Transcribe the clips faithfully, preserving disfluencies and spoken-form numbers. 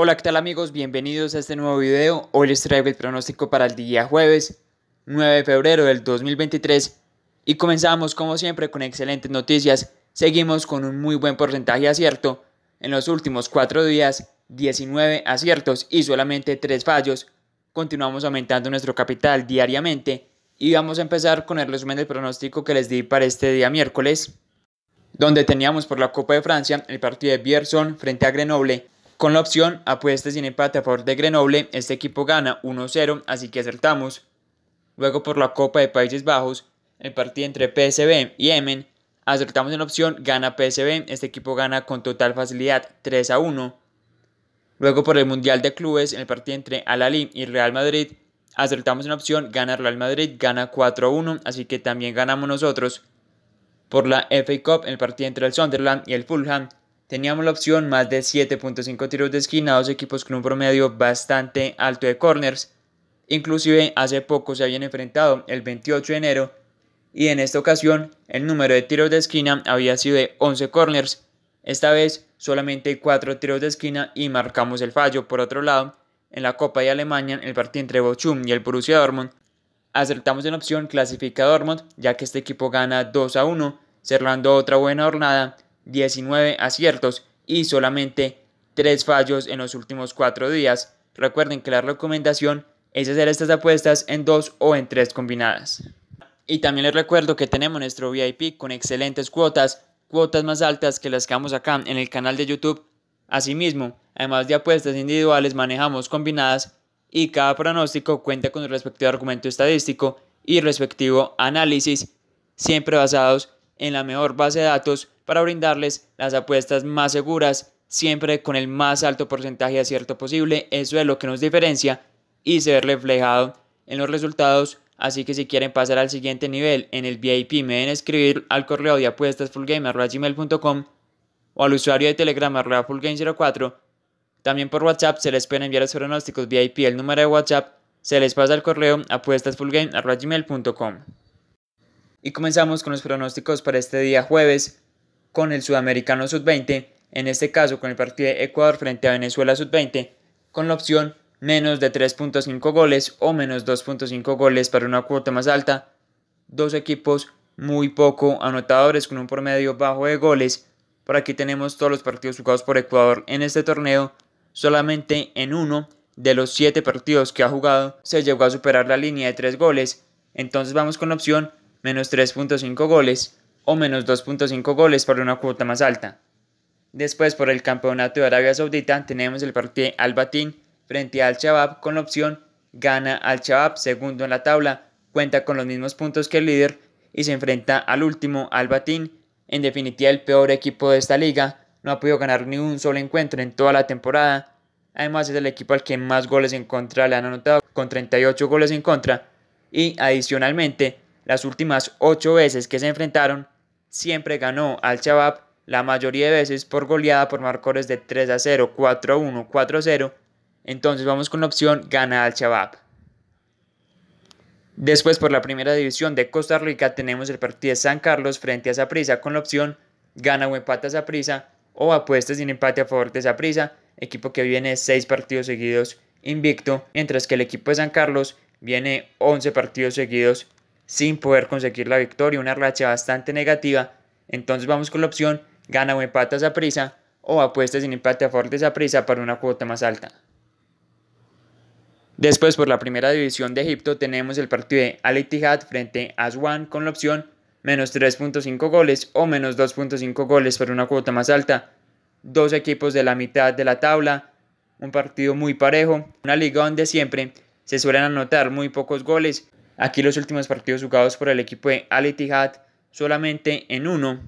Hola, ¿qué tal amigos? Bienvenidos a este nuevo video. Hoy les traigo el pronóstico para el día jueves nueve de febrero del dos mil veintitrés y comenzamos como siempre con excelentes noticias. Seguimos con un muy buen porcentaje de acierto. En los últimos cuatro días, diecinueve aciertos y solamente tres fallos. Continuamos aumentando nuestro capital diariamente y vamos a empezar con el resumen del pronóstico que les di para este día miércoles, donde teníamos por la Copa de Francia el partido de Bierzon frente a Grenoble. Con la opción apuestas sin empate a favor de Grenoble, este equipo gana uno cero, así que acertamos. Luego por la Copa de Países Bajos, el partido entre P S V y Yemen, acertamos en la opción gana P S V, este equipo gana con total facilidad tres a uno. Luego por el Mundial de Clubes, el partido entre Al-Ali y Real Madrid, acertamos en la opción gana Real Madrid, gana cuatro a uno, así que también ganamos nosotros. Por la F A Cup, el partido entre el Sunderland y el Fulham, teníamos la opción más de siete punto cinco tiros de esquina, dos equipos con un promedio bastante alto de corners. Inclusive hace poco se habían enfrentado el veintiocho de enero y en esta ocasión el número de tiros de esquina había sido de once corners. Esta vez solamente hay cuatro tiros de esquina y marcamos el fallo. Por otro lado, en la Copa de Alemania, el partido entre Bochum y el Borussia Dortmund, acertamos en la opción clasifica Dortmund, ya que este equipo gana dos a uno, cerrando otra buena jornada. diecinueve aciertos y solamente tres fallos en los últimos cuatro días. Recuerden que la recomendación es hacer estas apuestas en dos o en tres combinadas. Y también les recuerdo que tenemos nuestro V I P con excelentes cuotas, cuotas más altas que las que damos acá en el canal de YouTube. Asimismo, además de apuestas individuales, manejamos combinadas y cada pronóstico cuenta con su respectivo argumento estadístico y respectivo análisis, siempre basados en la mejor base de datos para brindarles las apuestas más seguras, siempre con el más alto porcentaje de acierto posible. Eso es lo que nos diferencia y se ve reflejado en los resultados. Así que si quieren pasar al siguiente nivel en el V I P, me deben escribir al correo de apuestas full game arroba gmail punto com o al usuario de Telegram arroba full game cero cuatro. También por WhatsApp se les pueden enviar los pronósticos V I P. El número de WhatsApp se les pasa al correo apuestas full game arroba gmail punto com. Y comenzamos con los pronósticos para este día jueves, con el sudamericano sub veinte, en este caso con el partido de Ecuador frente a Venezuela sub veinte, con la opción menos de tres punto cinco goles o menos dos punto cinco goles para una cuota más alta. Dos equipos muy poco anotadores con un promedio bajo de goles. Por aquí tenemos todos los partidos jugados por Ecuador en este torneo. Solamente en uno de los siete partidos que ha jugado se llegó a superar la línea de tres goles. Entonces vamos con la opción menos tres punto cinco goles o menos dos punto cinco goles para una cuota más alta. Después por el campeonato de Arabia Saudita tenemos el partido Al-Batin frente a Al-Shabab con la opción gana Al-Shabab, segundo en la tabla, cuenta con los mismos puntos que el líder y se enfrenta al último Al-Batin, en definitiva el peor equipo de esta liga, no ha podido ganar ni un solo encuentro en toda la temporada, además es el equipo al que más goles en contra le han anotado con treinta y ocho goles en contra y adicionalmente las últimas ocho veces que se enfrentaron siempre ganó Al-Shabab, la mayoría de veces por goleada por marcadores de tres a cero, cuatro a uno, cuatro a cero. Entonces vamos con la opción gana Al-Shabab. Después por la primera división de Costa Rica tenemos el partido de San Carlos frente a Saprissa con la opción gana o empata Saprissa o apuestas sin empate a favor de Saprissa, equipo que viene seis partidos seguidos invicto, mientras que el equipo de San Carlos viene once partidos seguidos sin poder conseguir la victoria, una racha bastante negativa. Entonces vamos con la opción gana o empata Saprissa o apuestas sin empate a favor de Saprissa para una cuota más alta. Después por la primera división de Egipto tenemos el partido de Al-Ittihad frente a Aswan con la opción menos tres punto cinco goles o menos dos punto cinco goles para una cuota más alta. Dos equipos de la mitad de la tabla, un partido muy parejo, una liga donde siempre se suelen anotar muy pocos goles. Aquí los últimos partidos jugados por el equipo de Al-Ittihad, solamente en uno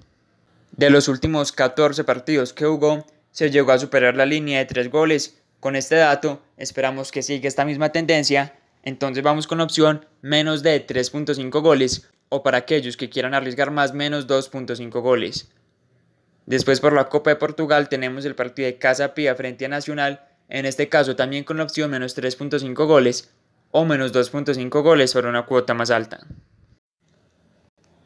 de los últimos catorce partidos que jugó se llegó a superar la línea de tres goles. Con este dato esperamos que siga esta misma tendencia. Entonces vamos con la opción menos de tres punto cinco goles o para aquellos que quieran arriesgar más menos dos punto cinco goles. Después por la Copa de Portugal tenemos el partido de Casa Pía frente a Nacional, en este caso también con la opción menos tres punto cinco goles o menos dos punto cinco goles para una cuota más alta.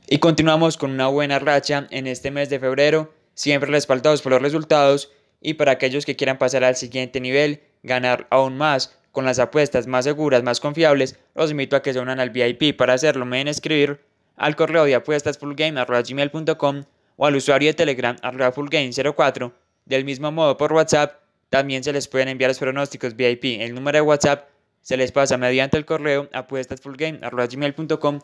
Y continuamos con una buena racha en este mes de febrero, siempre respaldados por los resultados y para aquellos que quieran pasar al siguiente nivel, ganar aún más con las apuestas más seguras, más confiables, los invito a que se unan al V I P. Para hacerlo me deben escribir al correo de apuestas full game arroba gmail punto com o al usuario de Telegram arroba full game cero cuatro. Del mismo modo, por WhatsApp también se les pueden enviar los pronósticos V I P. El número de WhatsApp se les pasa mediante el correo apuestas full game arroba gmail punto com.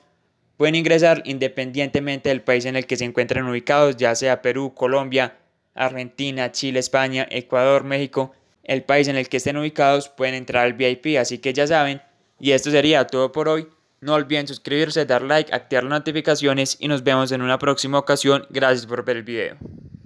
Pueden ingresar independientemente del país en el que se encuentren ubicados, ya sea Perú, Colombia, Argentina, Chile, España, Ecuador, México. El país en el que estén ubicados pueden entrar al V I P, así que ya saben. Y esto sería todo por hoy. No olviden suscribirse, dar like, activar las notificaciones y nos vemos en una próxima ocasión. Gracias por ver el video.